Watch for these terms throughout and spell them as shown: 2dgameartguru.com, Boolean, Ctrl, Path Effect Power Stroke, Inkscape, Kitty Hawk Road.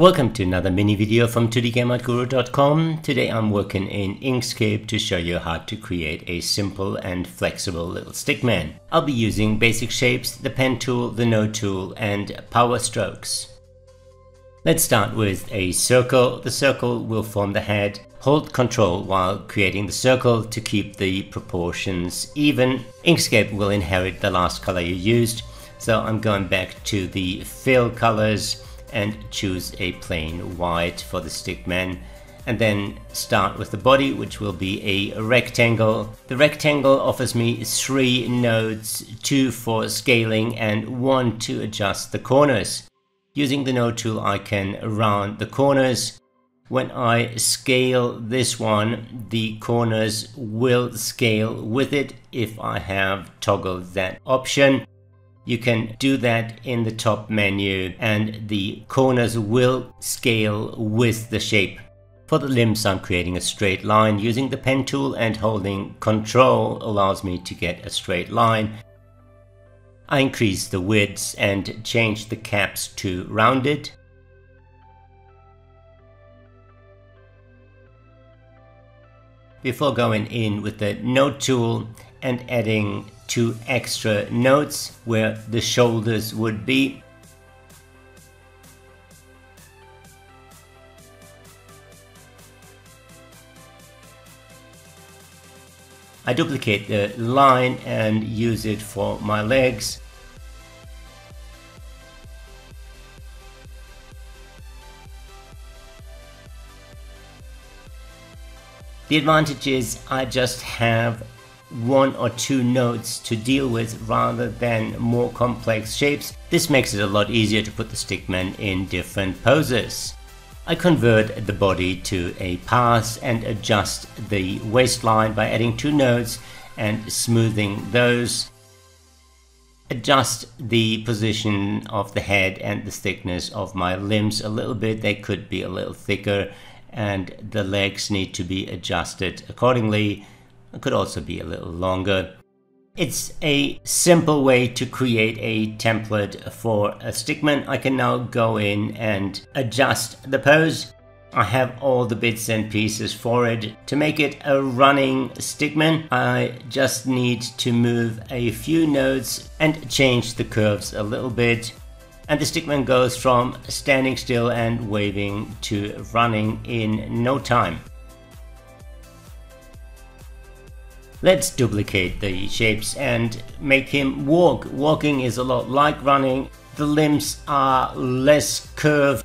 Welcome to another mini video from 2dgameartguru.com. Today I'm working in Inkscape to show you how to create a simple and flexible little stickman. I'll be using basic shapes, the pen tool, the node tool and power strokes. Let's start with a circle. The circle will form the head. Hold Ctrl while creating the circle to keep the proportions even. Inkscape will inherit the last color you used. So I'm going back to the fill colors and choose a plain white for the stickman, and then start with the body, which will be a rectangle. The rectangle offers me 3 nodes, 2 for scaling and 1 to adjust the corners. Using the node tool I can round the corners. When I scale this one, the corners will scale with it if I have toggled that option. You can do that in the top menu and the corners will scale with the shape. For the limbs I'm creating a straight line. Using the pen tool and holding Ctrl allows me to get a straight line. I increase the widths and change the caps to rounded. Before going in with the node tool and adding 2 extra nodes where the shoulders would be. I duplicate the line and use it for my legs. The advantage is I just have 1 or 2 nodes to deal with rather than more complex shapes. This makes it a lot easier to put the stickman in different poses. I convert the body to a pass and adjust the waistline by adding 2 nodes and smoothing those. Adjust the position of the head and the thickness of my limbs a little bit. They could be a little thicker and the legs need to be adjusted accordingly. It could also be a little longer. It's a simple way to create a template for a stickman. I can now go in and adjust the pose. I have all the bits and pieces for it. To make it a running stickman, I just need to move a few nodes and change the curves a little bit. And the stickman goes from standing still and waving to running in no time. Let's duplicate the shapes and make him walk. Walking is a lot like running. The limbs are less curved.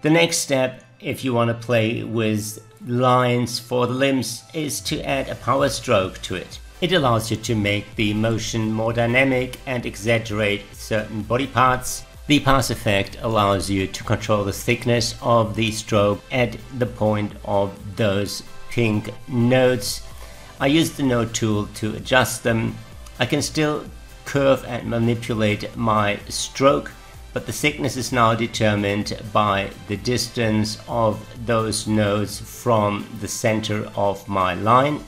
The next step, if you want to play with lines for the limbs, is to add a power stroke to it. It allows you to make the motion more dynamic and exaggerate certain body parts. The pass effect allows you to control the thickness of the stroke at the point of those pink nodes. I use the node tool to adjust them. I can still curve and manipulate my stroke, but the thickness is now determined by the distance of those nodes from the center of my line.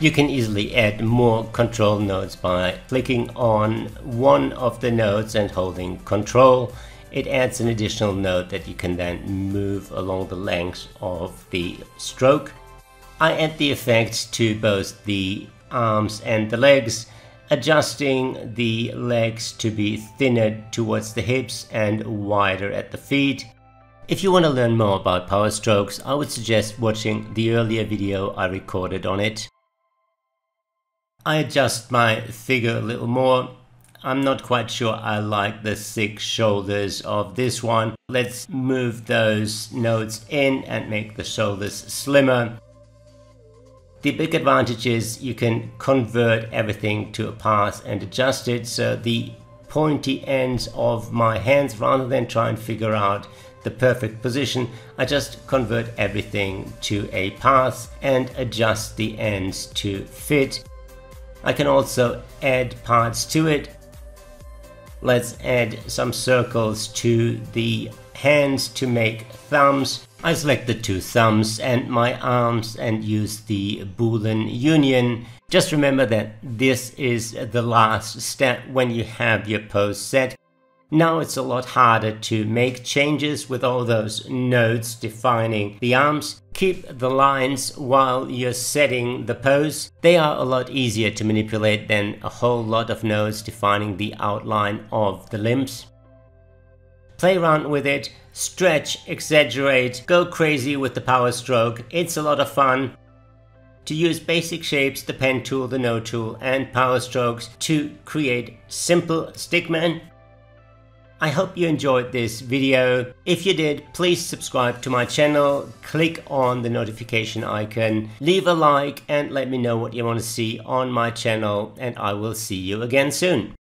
You can easily add more control nodes by clicking on one of the nodes and holding Control. It adds an additional node that you can then move along the length of the stroke. I add the effects to both the arms and the legs, adjusting the legs to be thinner towards the hips and wider at the feet. If you want to learn more about power strokes, I would suggest watching the earlier video I recorded on it. I adjust my figure a little more. I'm not quite sure I like the thick shoulders of this one. Let's move those nodes in and make the shoulders slimmer. The big advantage is you can convert everything to a path and adjust it. So the pointy ends of my hands, rather than try and figure out the perfect position, I just convert everything to a path and adjust the ends to fit. I can also add parts to it. Let's add some circles to the hands to make thumbs. I select the 2 thumbs and my arms and use the Boolean union Just remember that this is the last step when you have your post set. Now it's a lot harder to make changes with all those nodes defining the arms. Keep the lines while you're setting the pose. They are a lot easier to manipulate than a whole lot of nodes defining the outline of the limbs. Play around with it, stretch, exaggerate, go crazy with the power stroke. It's a lot of fun. To use basic shapes, the pen tool, the node tool and power strokes to create simple stickmen. I hope you enjoyed this video. If you did, please subscribe to my channel, click on the notification icon, leave a like and let me know what you want to see on my channel, and I will see you again soon.